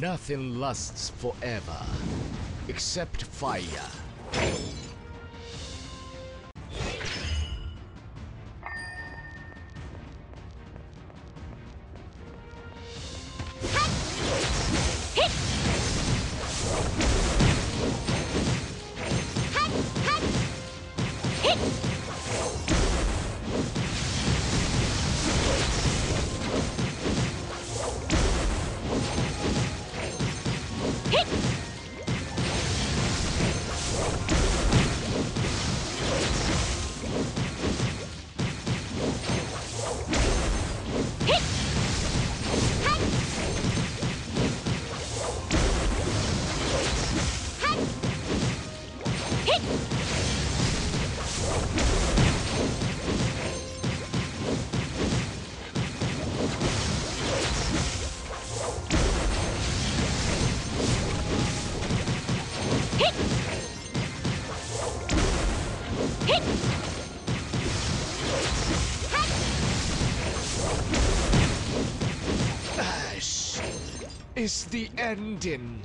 Nothing lasts forever, except fire. Is the ending.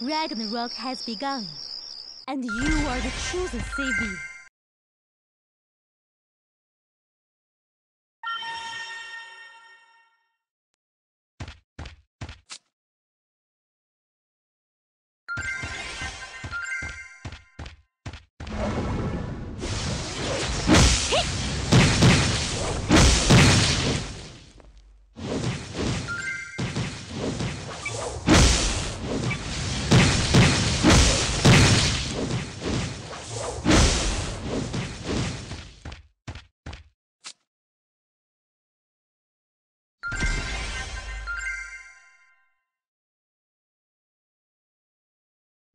Ragnarok has begun, and you are the chosen savior.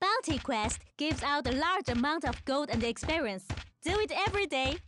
Bounty Quest gives out a large amount of gold and experience. Do it every day!